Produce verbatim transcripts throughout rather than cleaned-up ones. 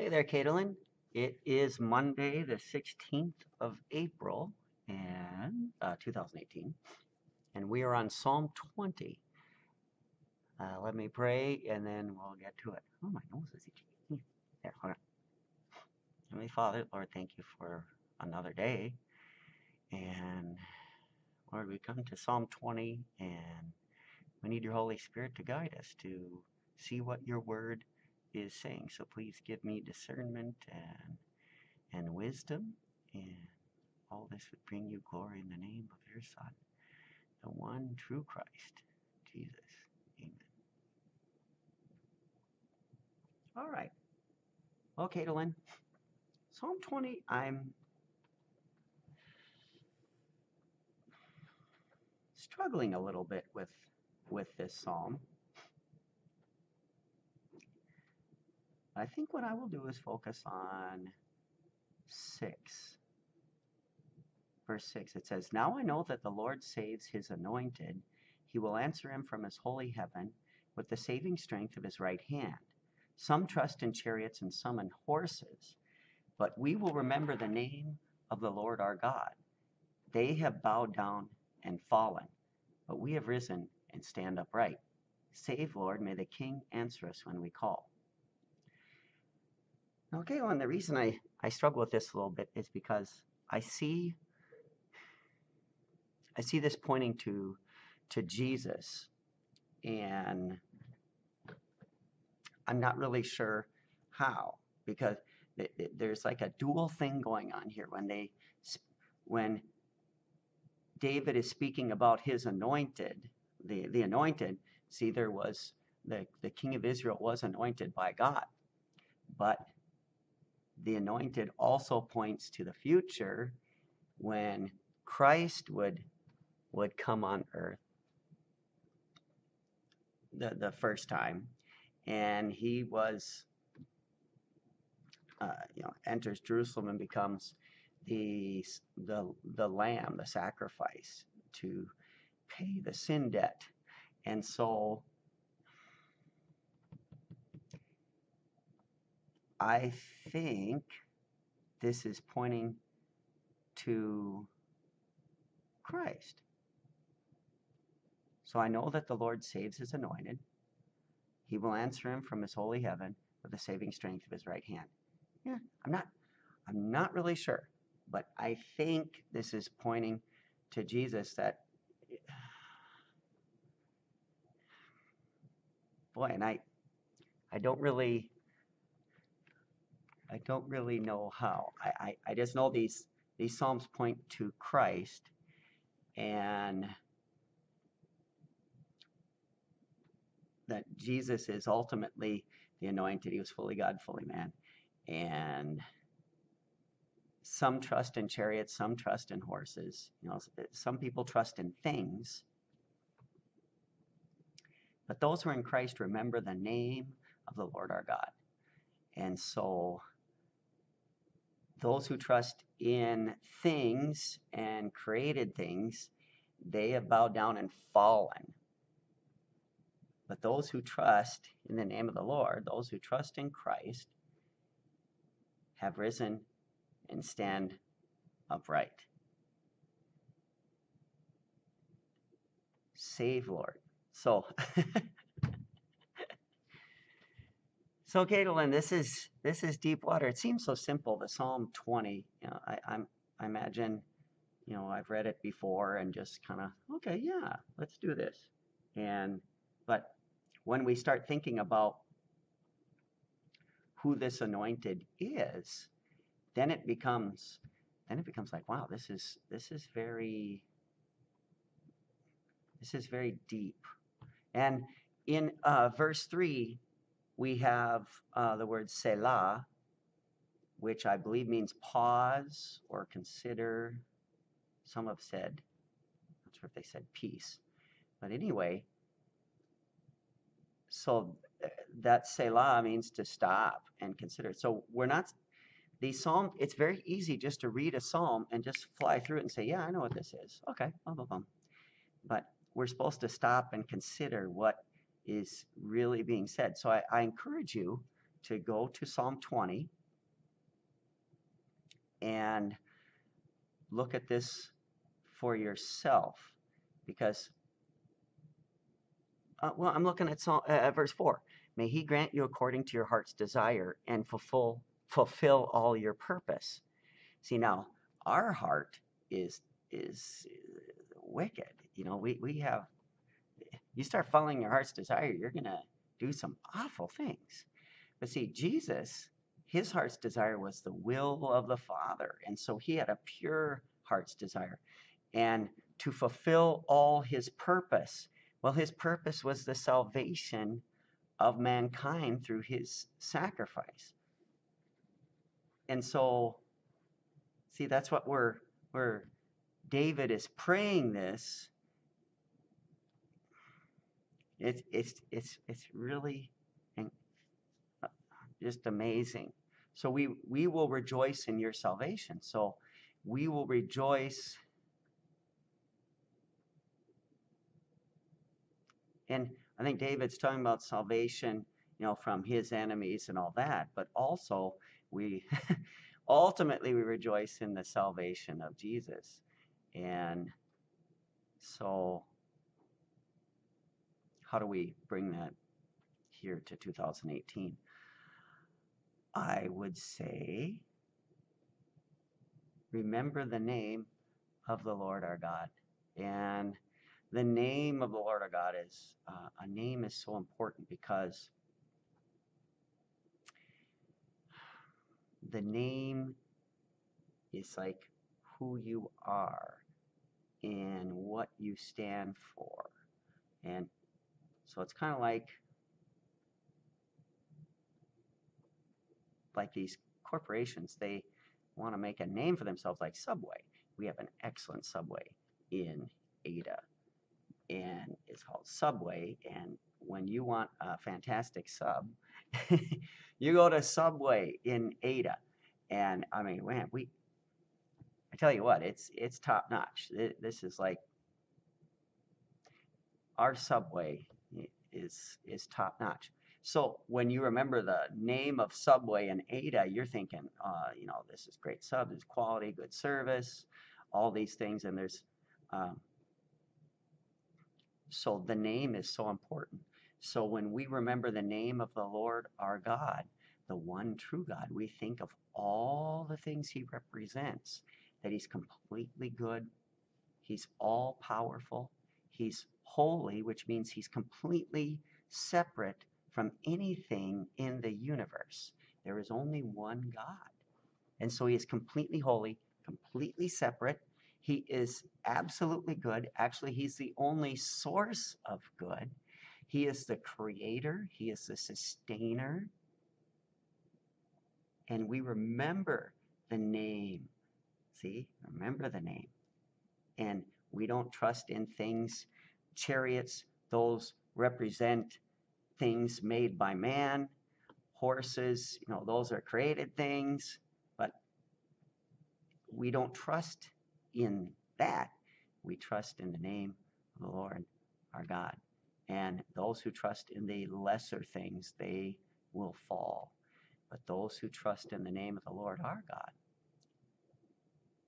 Hey there, Caitlin. It is Monday, the sixteenth of April, and uh, two thousand eighteen, and we are on Psalm twenty. Uh, let me pray, and then we'll get to it. Oh, my nose is itchy. There, hold on. Heavenly Father, Lord, thank you for another day. And, Lord, we come to Psalm twenty, and we need your Holy Spirit to guide us to see what your word is saying. So please give me discernment and and wisdom, and all this would bring you glory in the name of your Son, the one true Christ, Jesus. Amen. All right. Okay, Dylan. Psalm twenty, I'm struggling a little bit with with this psalm. I think what I will do is focus on six. Verse six, it says, "Now I know that the Lord saves his anointed. He will answer him from his holy heaven with the saving strength of his right hand. Some trust in chariots and some in horses, but we will remember the name of the Lord our God. They have bowed down and fallen, but we have risen and stand upright. Save, Lord, may the King answer us when we call." Okay, well, and the reason I, I struggle with this a little bit is because I see I see this pointing to to Jesus, and I'm not really sure how, because th th there's like a dual thing going on here. When they when David is speaking about his anointed, the the anointed, see, there was the the king of Israel was anointed by God, but the anointed also points to the future, when Christ would would come on earth the, the first time, and he was uh, you know enters Jerusalem and becomes the the the lamb, the sacrifice to pay the sin debt. And so I think this is pointing to Christ. So I know that the Lord saves his anointed. He will answer him from his holy heaven with the saving strength of his right hand. Yeah, I'm not, I'm not really sure, but I think this is pointing to Jesus. That, boy, and I, I don't really. I don't really know how. I, I, I just know these these Psalms point to Christ, and that Jesus is ultimately the anointed. He was fully God, fully man. And some trust in chariots, some trust in horses. You know, some people trust in things. But those who are in Christ remember the name of the Lord our God. And so those who trust in things and created things, they have bowed down and fallen. But those who trust in the name of the Lord, those who trust in Christ, have risen and stand upright. Save, Lord. So, so Caitlin, this is this is deep water. It seems so simple. The Psalm twenty. You know, I, I'm I imagine, you know, I've read it before and just kind of, okay, yeah, let's do this. And but when we start thinking about who this anointed is, then it becomes then it becomes like, wow, this is this is very this is very deep. And in uh, verse three, we have uh, the word Selah, which I believe means pause or consider. Some have said, I'm not sure if they said peace, but anyway. So that Selah means to stop and consider. So we're not, the psalm, it's very easy just to read a psalm and just fly through it and say, yeah, I know what this is. Okay, blah, blah, blah. But we're supposed to stop and consider what is really being said. So I, I encourage you to go to Psalm twenty and look at this for yourself, because, uh, well, I'm looking at Psalm, uh, verse four. May he grant you according to your heart's desire and fulfill, fulfill all your purpose. See, now, our heart is is wicked. You know, we, we have, you start following your heart's desire, you're going to do some awful things. But see, Jesus, his heart's desire was the will of the Father. And so he had a pure heart's desire. And to fulfill all his purpose, well, his purpose was the salvation of mankind through his sacrifice. And so, see, that's what we're, we're, David is praying this. It's, it's, it's, it's really just amazing. So we, we will rejoice in your salvation. So we will rejoice. And I think David's talking about salvation, you know, from his enemies and all that. But also we ultimately we rejoice in the salvation of Jesus. And so how do we bring that here to two thousand eighteen? I would say, remember the name of the Lord our God. And the name of the Lord our God is, uh, a name is so important, because the name is like who you are and what you stand for. And so it's kind of like like these corporations, they want to make a name for themselves, like Subway. We have an excellent Subway in Ada, and it's called Subway. And when you want a fantastic sub, you go to Subway in Ada. And I mean, man, we, I tell you what, it's, it's top notch. This is like, our Subway is, is top notch. So when you remember the name of Subway in Ada, you're thinking, uh, you know, this is great sub, this is quality, good service, all these things. And there's, um, so the name is so important. So when we remember the name of the Lord our God, the one true God, we think of all the things he represents, that he's completely good, he's all powerful, he's holy, which means he's completely separate from anything in the universe. There is only one God. And so he is completely holy, completely separate. He is absolutely good. Actually, he's the only source of good. He is the creator. He is the sustainer. And we remember the name. See, remember the name. And we don't trust in things, chariots, those represent things made by man, horses, you know, those are created things, but we don't trust in that. We trust in the name of the Lord our God. And those who trust in the lesser things, they will fall. But those who trust in the name of the Lord our God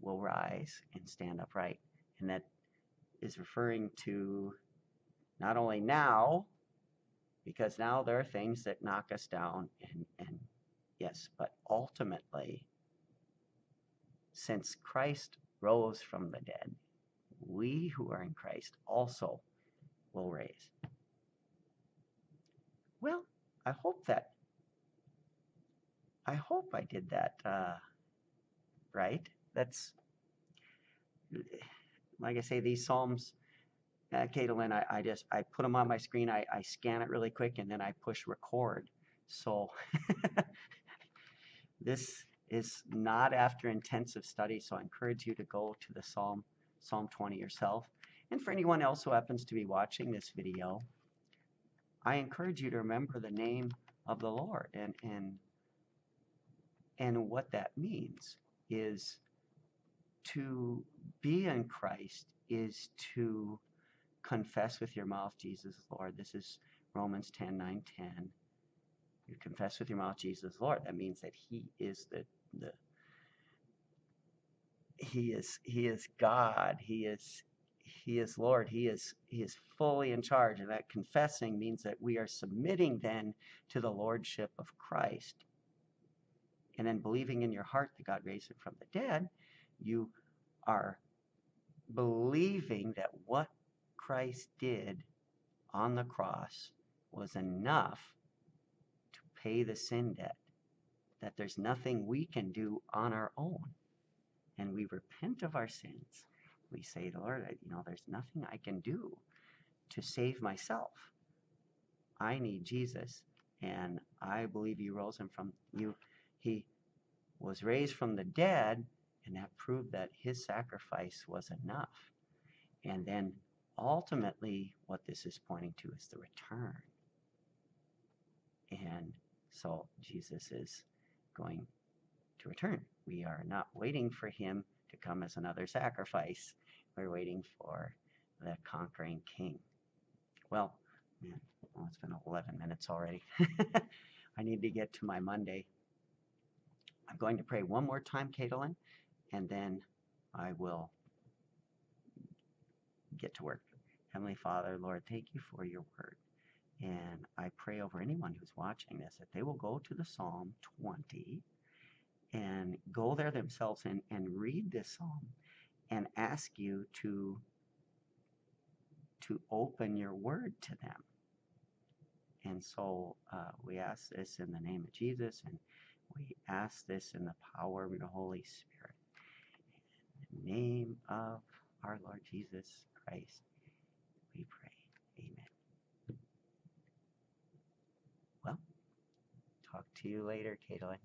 will rise and stand upright. And that is referring to not only now, because now there are things that knock us down, and, and yes, but ultimately, since Christ rose from the dead, we who are in Christ also will rise. Well, I hope that, I hope I did that, uh, right? That's, like I say, these Psalms, Uh, Caitlin, I, I just, I put them on my screen, I, I scan it really quick, and then I push record. So this is not after intensive study, so I encourage you to go to the Psalm, Psalm twenty yourself. And for anyone else who happens to be watching this video, I encourage you to remember the name of the Lord. And, and, and what that means is to be in Christ is to confess with your mouth, Jesus, Lord. This is Romans ten, nine, ten. You confess with your mouth Jesus is Lord. That means that He is the the He is He is God. He is He is Lord. He is He is fully in charge. And that confessing means that we are submitting then to the lordship of Christ. And then believing in your heart that God raised him from the dead, you are believing that what Christ did on the cross was enough to pay the sin debt, that there's nothing we can do on our own. And we repent of our sins. We say, Lord, I, you know, there's nothing I can do to save myself. I need Jesus, and I believe you rose him from you. He was raised from the dead, and that proved that his sacrifice was enough. And then ultimately, what this is pointing to is the return. And so Jesus is going to return. We are not waiting for him to come as another sacrifice. We're waiting for the conquering king. Well, man, well, it's been eleven minutes already. I need to get to my Monday. I'm going to pray one more time, Caitlin, and then I will get to work. Heavenly Father, Lord, thank you for your word. And I pray over anyone who's watching this that they will go to the Psalm twenty and go there themselves and, and read this psalm and ask you to, to open your word to them. And so uh, we ask this in the name of Jesus, and we ask this in the power of your Holy Spirit. In the name of our Lord Jesus Christ, we pray. Amen. Well, talk to you later, Caitlin.